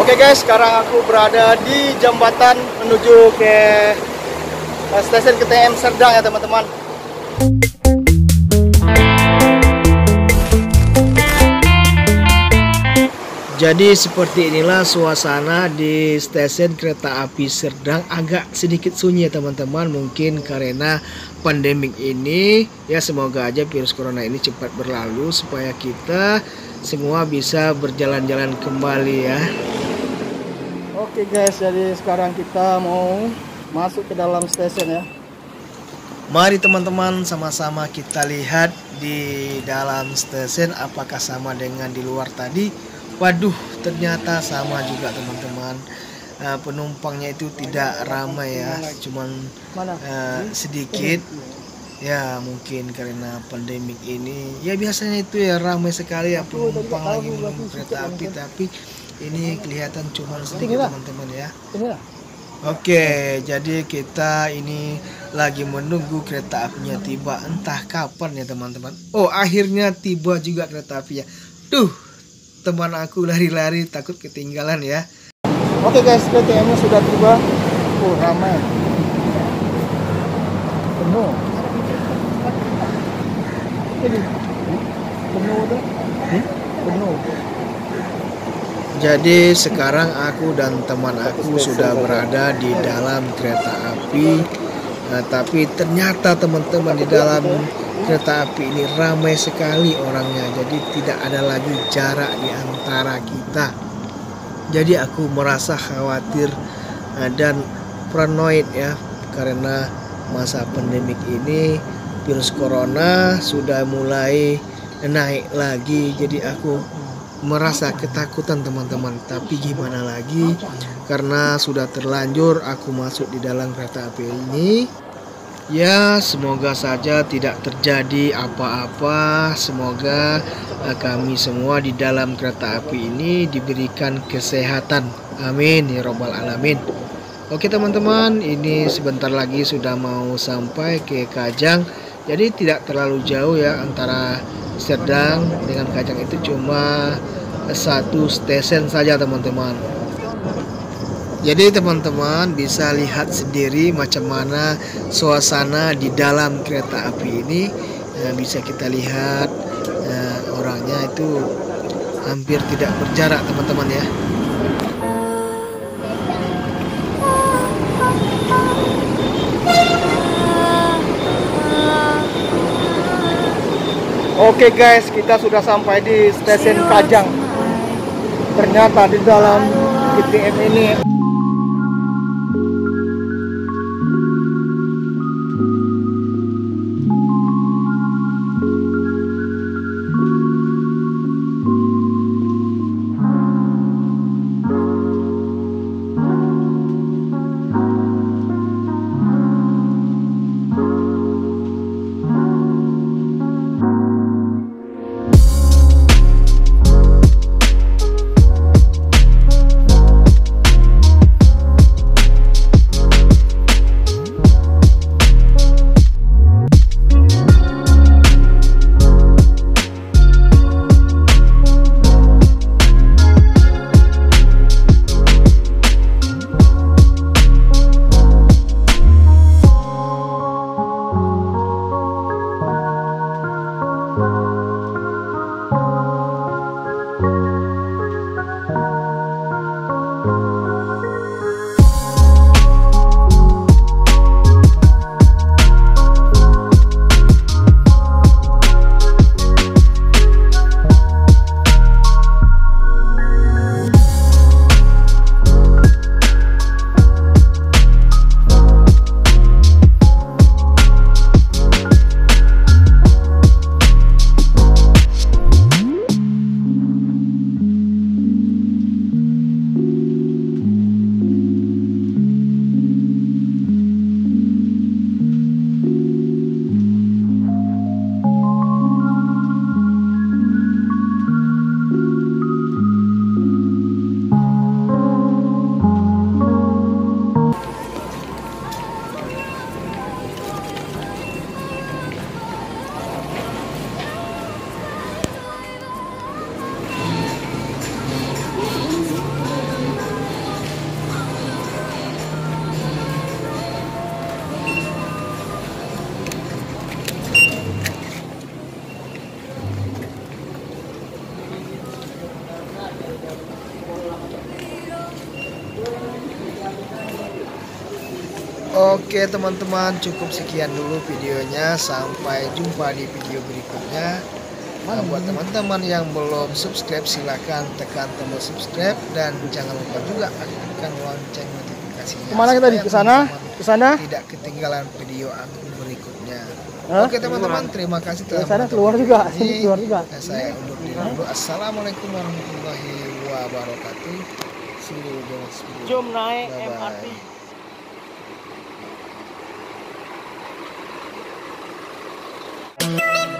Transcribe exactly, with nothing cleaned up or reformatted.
Oke guys, sekarang aku berada di jembatan menuju ke stasiun K T M Serdang ya teman-teman. Jadi seperti inilah suasana di stasiun kereta api Serdang, agak sedikit sunyi ya teman-teman, mungkin karena pandemik ini ya. Semoga aja virus corona ini cepat berlalu supaya kita semua bisa berjalan-jalan kembali ya. Oke guys, jadi sekarang kita mau masuk ke dalam stasiun ya. Mari teman-teman sama-sama kita lihat di dalam stasiun apakah sama dengan di luar tadi. Waduh, ternyata sama juga teman-teman. Uh, penumpangnya itu tidak ramai ya, cuman uh, sedikit. Ya mungkin karena pandemik ini. Ya biasanya itu ya ramai sekali ya penumpang lagi menunggu kereta api, tapi ini kelihatan cuman sedikit teman-teman ya. Oke, jadi kita ini lagi menunggu kereta apinya tiba, entah kapan ya teman-teman. Oh, akhirnya tiba juga kereta apinya. Duh. Teman aku lari-lari takut ketinggalan ya. Oke guys, K T M-nya sudah tiba. Oh, ramai. Penuh. Penuh tuh. Penuh. Jadi sekarang aku dan teman aku sudah berada di dalam kereta api. Nah, tapi ternyata teman-teman di dalam kereta api ini ramai sekali orangnya, jadi tidak ada lagi jarak di antara kita. Jadi aku merasa khawatir dan paranoid ya, karena masa pandemik ini virus corona sudah mulai naik lagi. Jadi aku merasa ketakutan teman-teman, tapi gimana lagi karena sudah terlanjur aku masuk di dalam kereta api ini. Ya, semoga saja tidak terjadi apa-apa. Semoga uh, kami semua di dalam kereta api ini diberikan kesehatan. Amin ya robbal alamin. Oke teman-teman, ini sebentar lagi sudah mau sampai ke Kajang. Jadi tidak terlalu jauh ya, antara Serdang dengan Kajang itu cuma satu stesen saja teman-teman. Jadi teman-teman bisa lihat sendiri macam mana suasana di dalam kereta api ini. Nah, bisa kita lihat nah, orangnya itu hampir tidak berjarak teman-teman ya. Oke guys, kita sudah sampai di stasiun Kajang. Ternyata di dalam K T M ini Oke teman-teman, cukup sekian dulu videonya. Sampai jumpa di video berikutnya. Nah, buat teman-teman yang belum subscribe, silahkan tekan tombol subscribe dan jangan lupa juga aktifkan lonceng notifikasinya. Kemana kita di kesana? Kesana? Tidak ketinggalan video aku berikutnya. Hah? Oke teman-teman, terima kasih telah menonton. Keluar juga, sini keluar juga. Nah, saya undur diri dulu. Assalamualaikum warahmatullahi wabarakatuh. Jom naik M R T. We'll be right back.